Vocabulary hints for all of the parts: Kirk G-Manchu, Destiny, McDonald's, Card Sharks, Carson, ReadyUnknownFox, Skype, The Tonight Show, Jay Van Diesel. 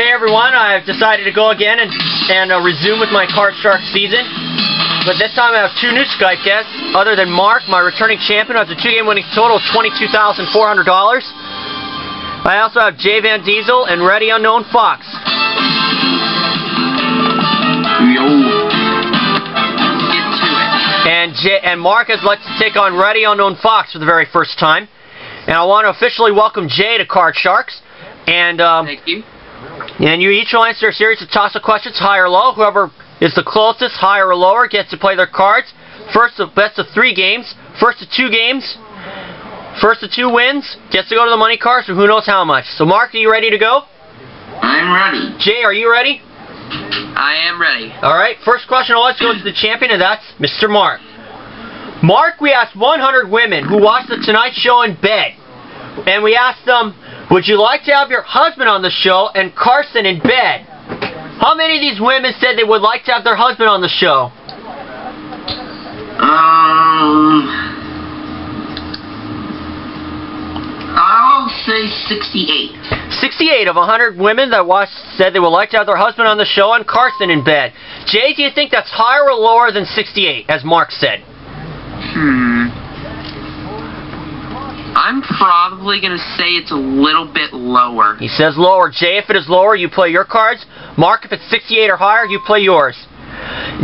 Hey everyone, I've decided to go again and resume with my Card Sharks season. But this time I have two new Skype guests, other than Mark, my returning champion, who has a two-game winning total of $22,400. I also have Jay Van Diesel and ReadyUnknownFox. Yo. Get to it. And Mark has elected to take on ReadyUnknownFox for the very first time. And I want to officially welcome Jay to Card Sharks. And thank you. And you each will answer a series of toss-up questions, high or low. Whoever is the closest, high or lower, gets to play their cards. First of best of three games, first of two games, first of two wins, gets to go to the money cards for who knows how much. So Mark, are you ready to go? I'm ready. Jay, are you ready? I am ready. Alright, first question always goes to the champion, and that's Mr. Mark. Mark, we asked 100 women who watched The Tonight Show in bed, and we asked them, would you like to have your husband on the show and Carson in bed? How many of these women said they would like to have their husband on the show? I'll say 68. 68 of 100 women that watched said they would like to have their husband on the show and Carson in bed. Jay, do you think that's higher or lower than 68, as Mark said? I'm probably going to say it's a little bit lower. He says lower. Jay, if it is lower, you play your cards. Mark, if it's 68 or higher, you play yours.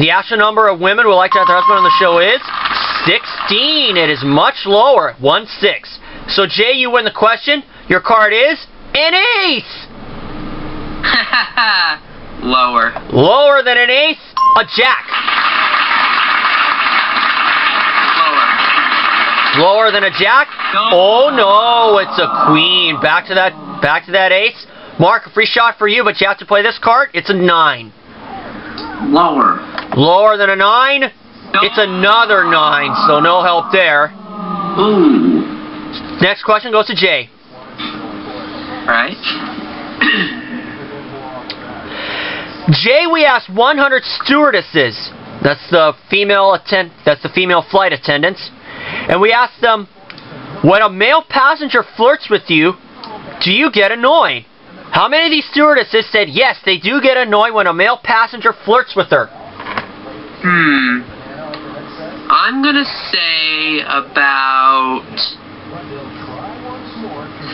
The actual number of women who would like to have their husband on the show is 16. It is much lower. 1-6. So, Jay, you win the question. Your card is an ace. Lower. Lower than an ace, a jack. Lower than a jack? No. Oh no, it's a queen. Back to that ace. Mark, a free shot for you, but you have to play this card. It's a 9. Lower. Lower than a 9? No. It's another 9, so no help there. Ooh. Next question goes to Jay. Alright. Jay, we asked 100 stewardesses. That's the female flight attendants. And we asked them, when a male passenger flirts with you, do you get annoyed? How many of these stewardesses said yes, they do get annoyed when a male passenger flirts with her? I'm going to say about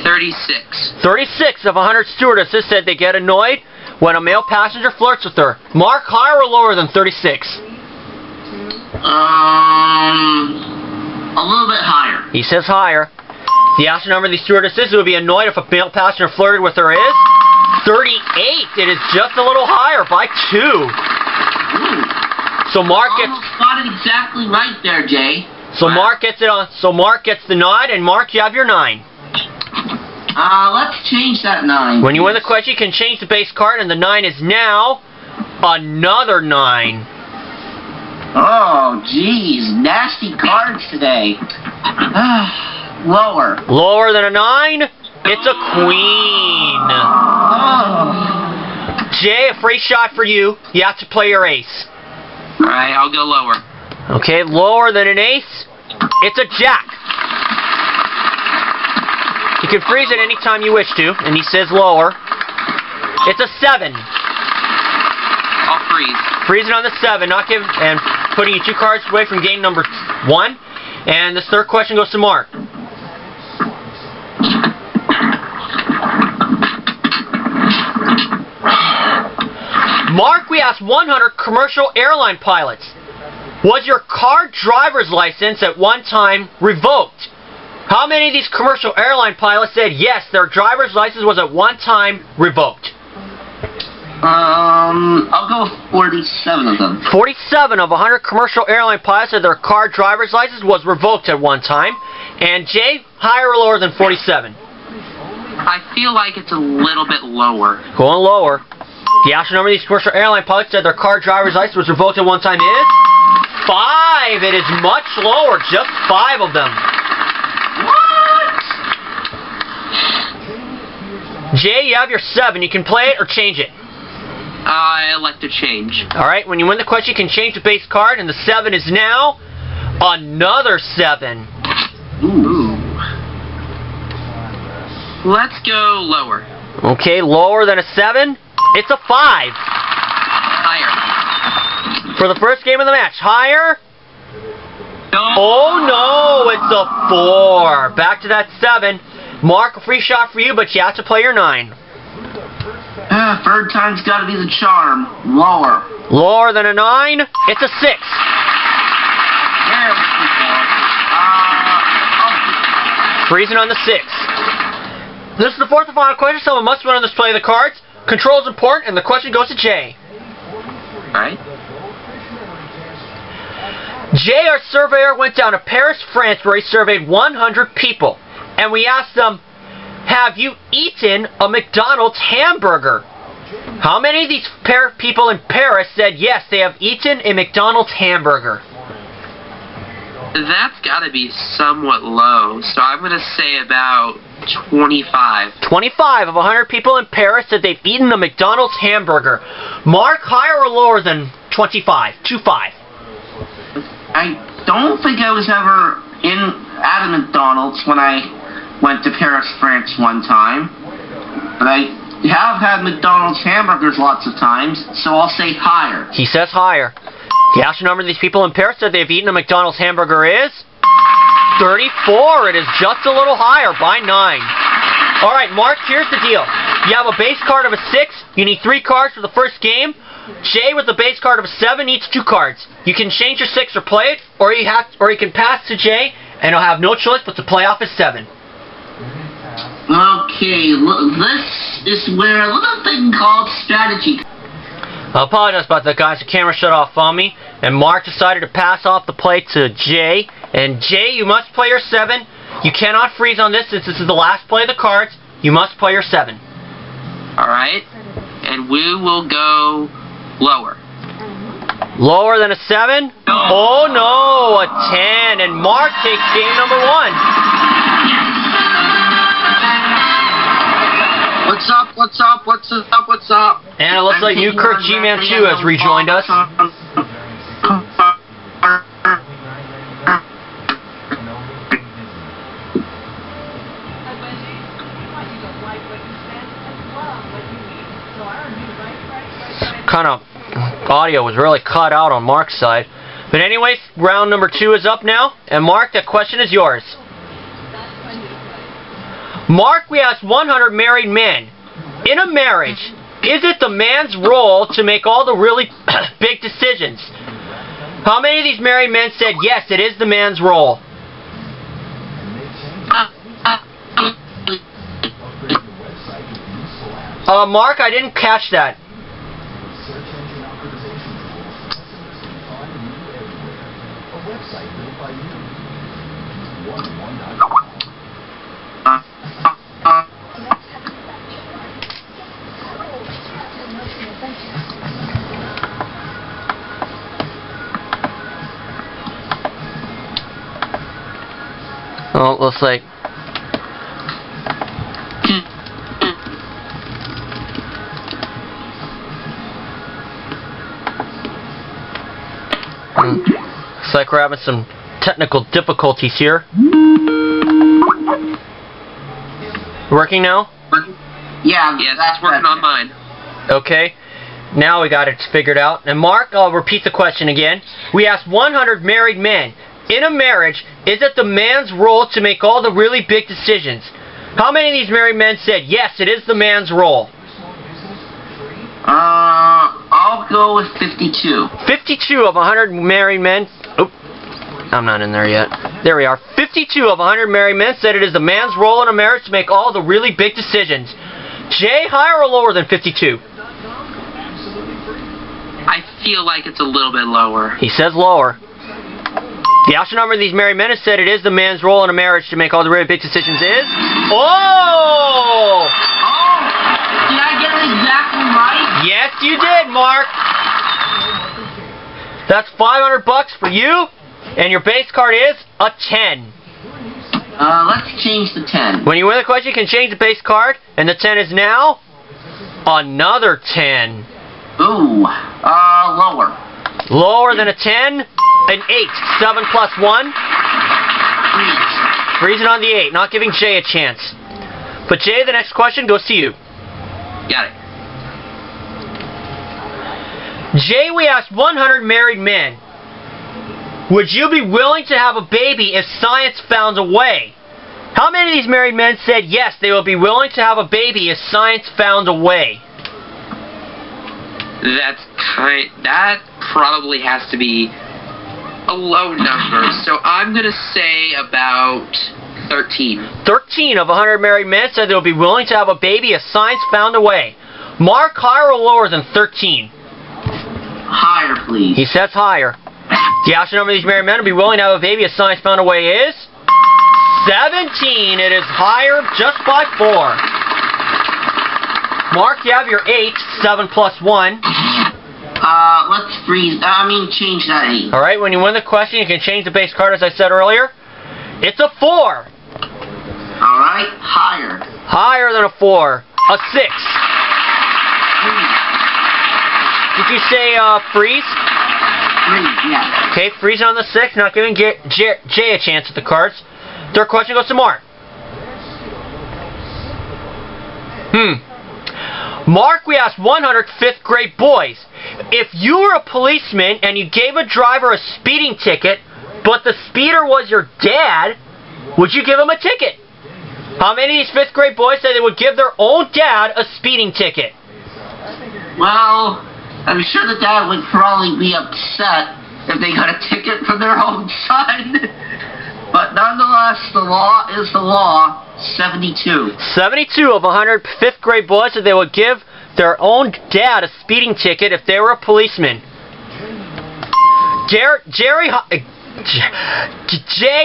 36. 36 of 100 stewardesses said they get annoyed when a male passenger flirts with her. Mark, higher or lower than 36? A little bit higher. He says higher. The actual number of these stewardesses who would be annoyed if a male passenger flirted with her is 38. It is just a little higher by 2. Ooh. So Mark gets spotted exactly right there, Jay. So wow. Mark gets it on. So Mark gets the nod, and Mark, you have your 9. Let's change that 9. When you win the question, you can change the base card, and the 9 is now another 9. Oh, geez, nasty cards today. Lower. Lower than a 9? It's a queen. Oh. Jay, a free shot for you. You have to play your ace. Alright, I'll go lower. Okay, lower than an ace. It's a jack. You can freeze it any time you wish to, and he says lower. It's a 7. I'll freeze. Freezing on the 7, not giving, and putting you 2 cards away from game number 1. And this third question goes to Mark. Mark, we asked 100 commercial airline pilots, was your car driver's license at one time revoked? How many of these commercial airline pilots said yes, their driver's license was at one time revoked? I'll go 47 of them. 47 of 100 commercial airline pilots said their car driver's license was revoked at one time. And Jay, higher or lower than 47? I feel like it's a little bit lower. Going lower. The actual number of these commercial airline pilots said their car driver's license was revoked at one time is 5. It is much lower. Just 5 of them. What? Jay, you have your 7. You can play it or change it. I elect to change. Alright, when you win the question, you can change the base card, and the 7 is now another 7. Ooh. Let's go lower. Okay, lower than a 7? It's a 5. Higher. For the first game of the match, higher? No. Oh no, it's a 4. Back to that 7. Mark, a free shot for you, but you have to play your 9. Third time's gotta be the charm. Lower. Lower than a 9? It's a 6. Freezing on the 6. This is the fourth and final question. Someone must win on this play of the cards. Control is important, and the question goes to Jay. Alright. Jay, our surveyor, went down to Paris, France, where he surveyed 100 people. And we asked them, have you eaten a McDonald's hamburger? How many of these people in Paris said yes, they have eaten a McDonald's hamburger? That's gotta be somewhat low, so I'm gonna say about 25. 25 of 100 people in Paris said they've eaten a McDonald's hamburger. Mark, higher or lower than 25? 25. I don't think I was ever at a McDonald's when I went to Paris, France one time, but I have had McDonald's hamburgers lots of times, so I'll say higher. He says higher. The actual number of these people in Paris that they've eaten a McDonald's hamburger is 34. It is just a little higher by 9. Alright, Mark, here's the deal. You have a base card of a 6. You need 3 cards for the first game. Jay with a base card of a 7 needs 2 cards. You can change your 6 or play it, or you can pass to Jay, and he'll have no choice but to play off his 7. Okay, this is where a little thing called strategy. I apologize about that, guys. The camera shut off on me, and Mark decided to pass off the play to Jay. And Jay, you must play your 7. You cannot freeze on this since this is the last play of the cards. You must play your 7. Alright, and we will go lower. Lower than a 7? No. Oh no, a 10. And Mark takes game number 1. What's up, what's up, what's up, what's up? And it looks like new Kirk G-Manchu has rejoined us. Kind of audio was really cut out on Mark's side. But anyways, round number 2 is up now. And Mark, that question is yours. Mark, we asked 100 married men, in a marriage, is it the man's role to make all the really big decisions? How many of these married men said, yes, it is the man's role? Mark, I didn't catch that. Oh, it looks like looks like we're having some technical difficulties here. Working now? Yeah, yes, that's working on mine. Okay, now we got it figured out. And Mark, I'll repeat the question again. We asked 100 married men. In a marriage, is it the man's role to make all the really big decisions? How many of these married men said, yes, it is the man's role? I'll go with 52. 52 of 100 married men. Oop, I'm not in there yet. There we are. 52 of 100 married men said it is the man's role in a marriage to make all the really big decisions. Jay, higher or lower than 52? I feel like it's a little bit lower. He says lower. The actual number of these married men has said it is the man's role in a marriage to make all the really big decisions is... Oh! Oh! Did I get it exactly right? Yes, you did, Mark. That's $500 for you, and your base card is a 10. Let's change the 10. When you win the question, you can change the base card, and the 10 is now another 10. Ooh, lower. Lower than a 10? An 8. 7 plus 1. Freezing on the 8. Not giving Jay a chance. But Jay, the next question goes to you. Got it. Jay, we asked 100 married men, would you be willing to have a baby if science found a way? How many of these married men said yes, they will be willing to have a baby if science found a way? That probably has to be a low number, so I'm going to say about 13. 13 of 100 married men said they will be willing to have a baby if science found a way. Mark, higher or lower than 13? Higher, please. He says higher. The actual number of these married men will be willing to have a baby if science found a way is 17. It is higher just by 4. Mark, you have your 8. 7 plus 1. Let's freeze. Change that 8. All right. When you win the question, you can change the base card, as I said earlier. It's a 4. All right. Higher. Higher than a 4. A 6. Freeze. Did you say freeze? Yeah. Okay, freeze on the 6, not giving Jay a chance at the cards. Third question goes to Mark. Mark, we asked 100 5th grade boys, if you were a policeman and you gave a driver a speeding ticket, but the speeder was your dad, would you give him a ticket? How many of these 5th grade boys say they would give their own dad a speeding ticket? Well, I'm sure that dad would probably be upset if they got a ticket from their own son. But nonetheless, the law is the law. 72. 72 of 100 5th grade boys said they would give their own dad a speeding ticket if they were a policeman. Jay,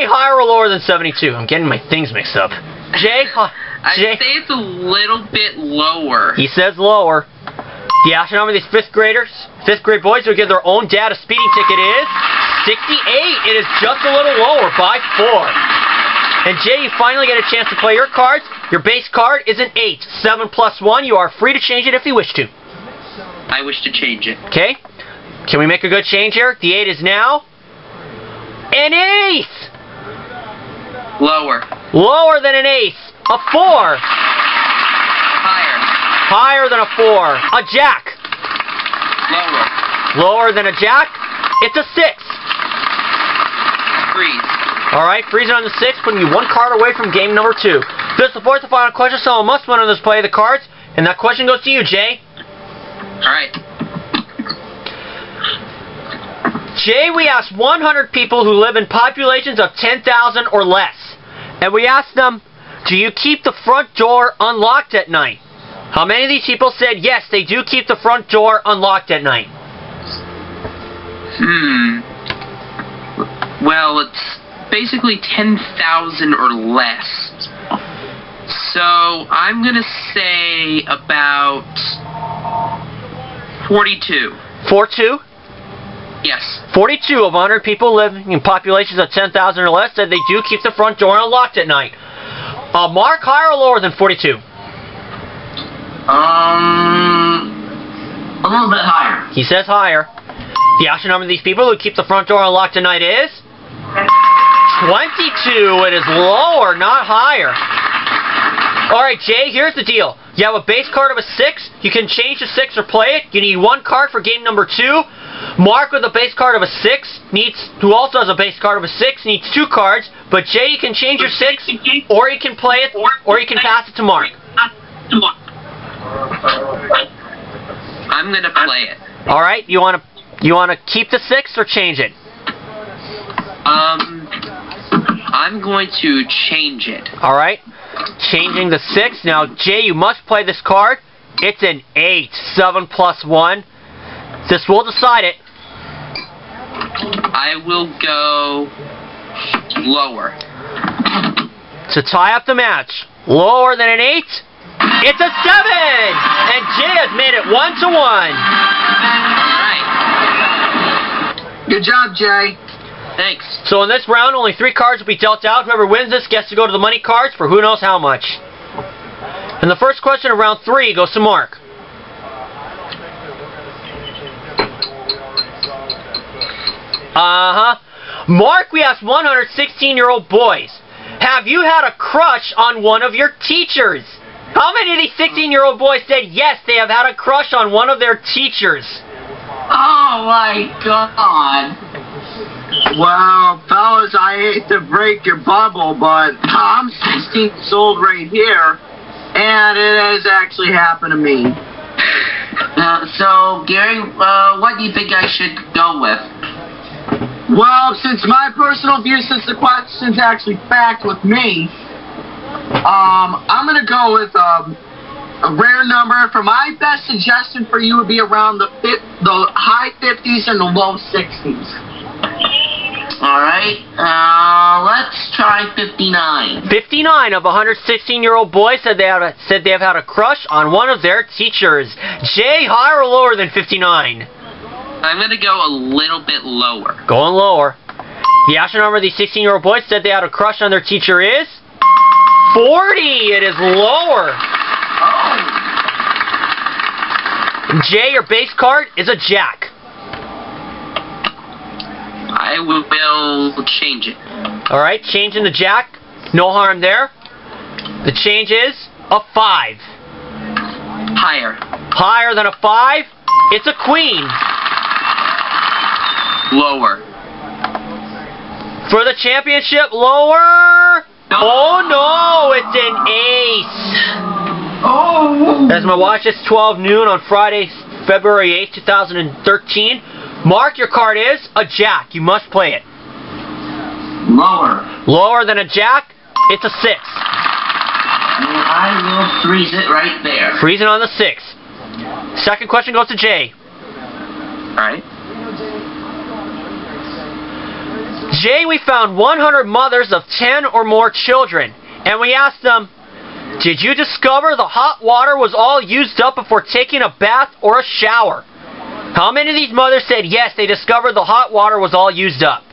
higher or lower than 72? I'm getting my things mixed up. I'd say it's a little bit lower. He says lower. The actual number of these 5th grade boys who give their own dad a speeding ticket is 68. It is just a little lower by 4. And Jay, you finally get a chance to play your cards. Your base card is an 8. 7 plus 1. You are free to change it if you wish to. I wish to change it. Okay. Can we make a good change here? The 8 is now an 8. Lower. Lower than an 8. A 4. Higher. Higher than a 4. A jack. Lower. Lower than a jack. It's a 6. Freeze. Alright, freezing on the 6, putting you 1 card away from game number 2. This is the 4th and final question, someone must win on this play of the cards. And that question goes to you, Jay. Alright. Jay, we asked 100 people who live in populations of 10,000 or less. And we asked them, do you keep the front door unlocked at night? How many of these people said yes, they do keep the front door unlocked at night? Well, it's basically 10,000 or less. So, I'm going to say about 42. 42? Yes. 42 of 100 people living in populations of 10,000 or less said they do keep the front door unlocked at night. Mark, higher or lower than 42? A little bit higher. He says higher. The actual number of these people who keep the front door unlocked tonight is 22. It is lower, not higher. Alright, Jay, here's the deal. You have a base card of a 6. You can change the 6 or play it. You need 1 card for game number 2. Mark with a base card of a 6 who also has a base card of a 6, needs 2 cards. But Jay, you can change your 6, or you can play it, or you can pass it to Mark. I'm going to play it. Alright, you want to keep the 6 or change it? I'm going to change it. Alright, changing the 6. Now, Jay, you must play this card. It's an 8. 7 plus 1. This will decide it. I will go lower. To tie up the match, lower than an 8? It's a 7! And Jay has made it 1-1. Alright. Good job, Jay. Thanks. So in this round, only 3 cards will be dealt out. Whoever wins this gets to go to the money cards for who knows how much. And the first question of round 3 goes to Mark. Mark, we asked 116-year-old boys, Have you had a crush on one of your teachers? How many of these 16-year-old boys said yes, they have had a crush on one of their teachers? Oh my God. Well, fellas, I hate to break your bubble, but I'm 16 years old right here, and it has actually happened to me. So, Gary, what do you think I should go with? Well, since my personal view, since the question's actually fact with me, I'm going to go with a rare number. For my best suggestion for you would be around the high 50s and the low 60s. Alright, let's try 59. 59 of 116-year-old boys said they have had a crush on one of their teachers. Jay, higher or lower than 59? I'm going to go a little bit lower. Going lower. The actual number of these 16-year-old boys said they had a crush on their teacher is... 40! It is lower. Oh. Jay, your base card is a jack. I will change it. Alright, changing the jack. No harm there. The change is a 5. Higher. Higher than a 5? It's a queen. Lower. For the championship, lower. No. Oh no, it's an ace. Oh. As my watch is 12 noon on Friday, February 8th, 2013. Mark, your card is a jack. You must play it. Lower. Lower than a jack, it's a 6. I will freeze it right there. Freeze it on the 6. Second question goes to Jay. Alright. Jay, we found 100 mothers of 10 or more children, and we asked them, did you discover the hot water was all used up before taking a bath or a shower? How many of these mothers said yes, they discovered the hot water was all used up?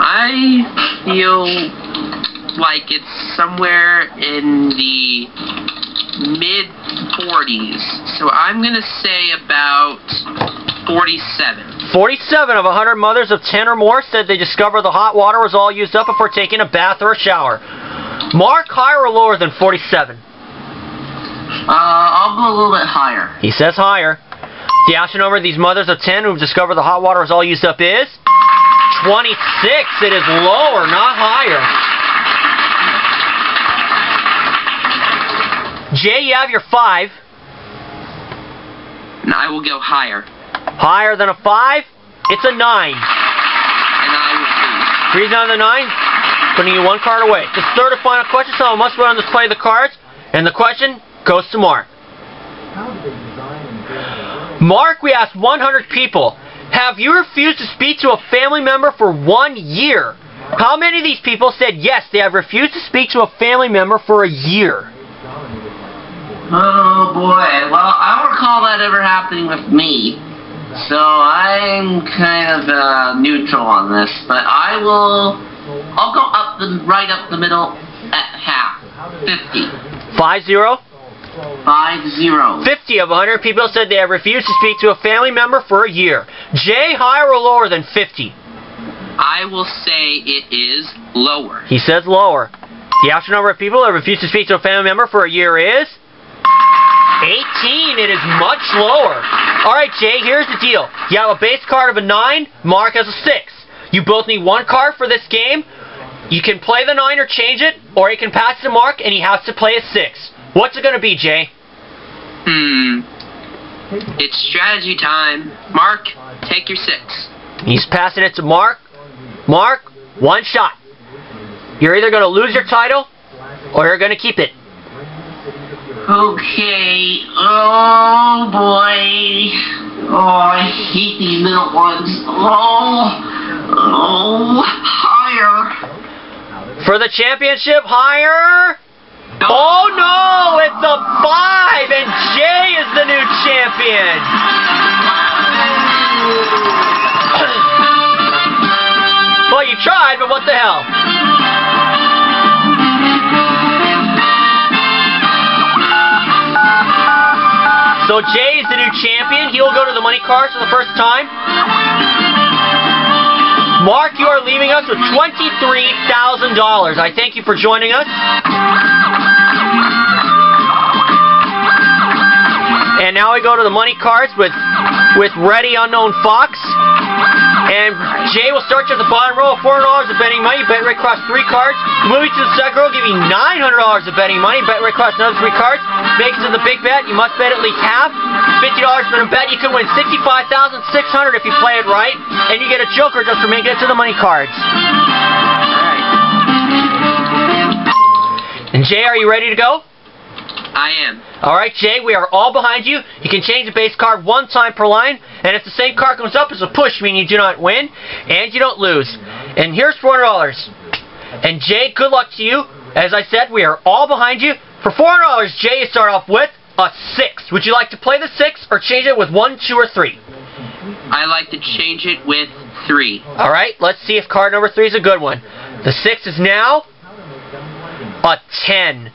I feel like it's somewhere in the mid-40s. So I'm going to say about 47. 47 of 100 mothers of 10 or more said they discovered the hot water was all used up before taking a bath or a shower. Mark, higher or lower than 47? I'll go a little bit higher. He says higher. The actual number of these mothers of 10 who've discovered the hot water is all used up is... 26. It is lower, not higher. Jay, you have your 5. And I will go higher. Higher than a 5? It's a 9. And I will freeze. Freeze on the 9? Putting you one card away. This third and final question, so I must run on this play of the cards. And the question... goes to Mark. Mark, we asked 100 people, have you refused to speak to a family member for 1 year? How many of these people said yes, they have refused to speak to a family member for a year? Oh boy, well, I don't recall that ever happening with me, so I'm kind of neutral on this, but I'll go up right up the middle at half, 50. 50? 50. 50 of 100 people said they have refused to speak to a family member for a year. Jay, higher or lower than 50? I will say it is lower. He says lower. The actual number of people that refused to speak to a family member for a year is... 18. It is much lower. Alright, Jay, here's the deal. You have a base card of a 9. Mark has a 6. You both need one card for this game. You can play the 9 or change it, or you can pass it to Mark, and he has to play a 6. What's it going to be, Jay? It's strategy time. Mark, take your 6. He's passing it to Mark. Mark, one shot. You're either going to lose your title, or you're going to keep it. Okay. Oh, boy. Oh, I hate these middle ones. Oh, higher. For the championship, higher... Oh no, it's a 5, and Jay is the new champion. Well, you tried, but what the hell? So Jay is the new champion. He will go to the money cards for the first time. Mark, you are leaving us with $23,000. I thank you for joining us. And now I go to the money cards with ReadyUnknownFox. And Jay will start you at the bottom row of $400 of betting money. Bet right across three cards. Move you to the second row, give you $900 of betting money. Bet right across another three cards. Make it to the big bet. You must bet at least half. $50 minimum bet. You could win $65,600 if you play it right. And you get a joker just for making it to the money cards. And Jay, are you ready to go? I am. Alright, Jay, we are all behind you. You can change the base card one time per line, and if the same card comes up, it's a push, meaning you do not win, and you don't lose. And here's $400. And Jay, good luck to you. As I said, we are all behind you. For $400, Jay, you start off with a 6. Would you like to play the 6 or change it with 1, 2, or 3? I like to change it with 3. Alright, let's see if card number 3 is a good one. The 6 is now a 10.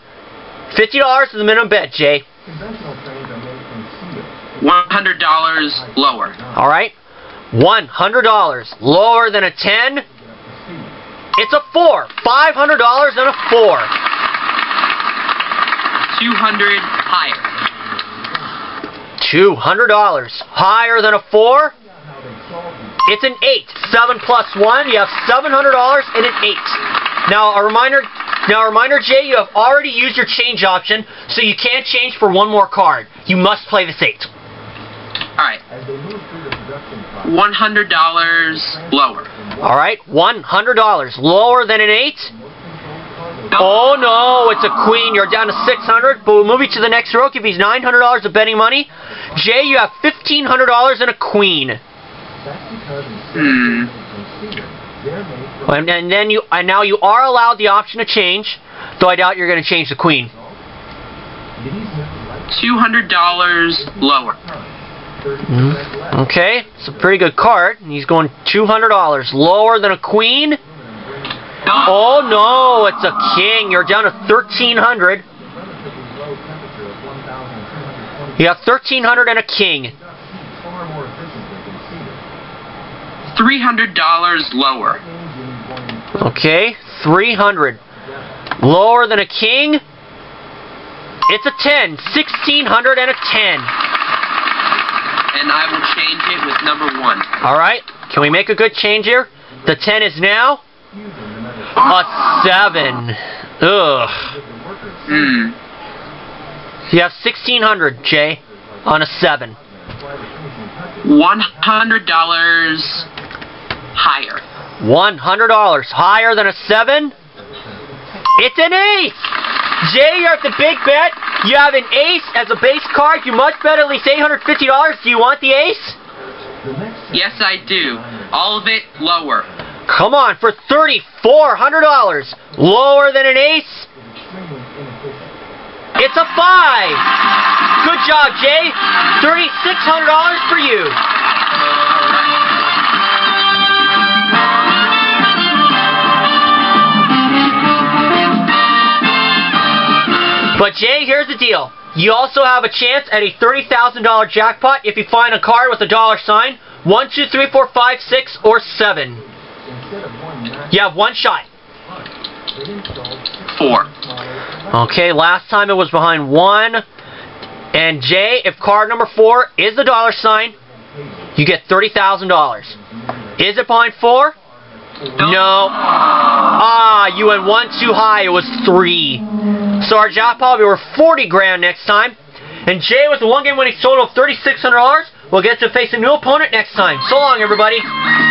$50 is the minimum bet, Jay. $100 lower. Alright. $100 lower than a 10. It's a 4. $500 and a 4. 200 higher. $200 higher than a 4. It's an 8. 7 plus 1. You have $700 and an 8. Now a reminder, Jay, you have already used your change option, so you can't change for one more card. You must play this 8. Alright. $100 lower. Alright, $100 lower than an 8. Oh no, it's a queen. You're down to $600, but we'll move you to the next row. Give you $900 of betting money. Jay, you have $1,500 and a queen. And now you are allowed the option to change, though I doubt you're going to change the queen. $200 lower. Okay, it's a pretty good card. He's going $200 lower than a queen. Oh no, it's a king. You're down to $1,300. You have $1,300 and a king. $300 lower. Okay, $300 lower than a king. It's a 10. $1,600 and a 10. And I will change it with number 1. Alright, can we make a good change here? The 10 is now a 7. Ugh. You have $1,600, Jay, on a 7. $100 higher. $100 higher than a 7? It's an ace! Jay, you're at the big bet. You have an ace as a base card. You must bet at least $850. Do you want the ace? Yes, I do. All of it lower. Come on, for $3,400. Lower than an ace? It's a 5. Good job, Jay. $3,600 for you. But Jay, here's the deal. You also have a chance at a $30,000 jackpot if you find a card with a dollar sign, 1, 2, 3, 4, 5, 6, or 7. You have one shot. 4. Okay, last time it was behind 1. And Jay, if card number 4 is the dollar sign, you get $30,000. Is it behind 4? No. Ah, you went one too high. It was 3. So our jackpot will be over 40 grand next time. And Jay, with the one-game winning total of $3,600, will get to face a new opponent next time. So long, everybody.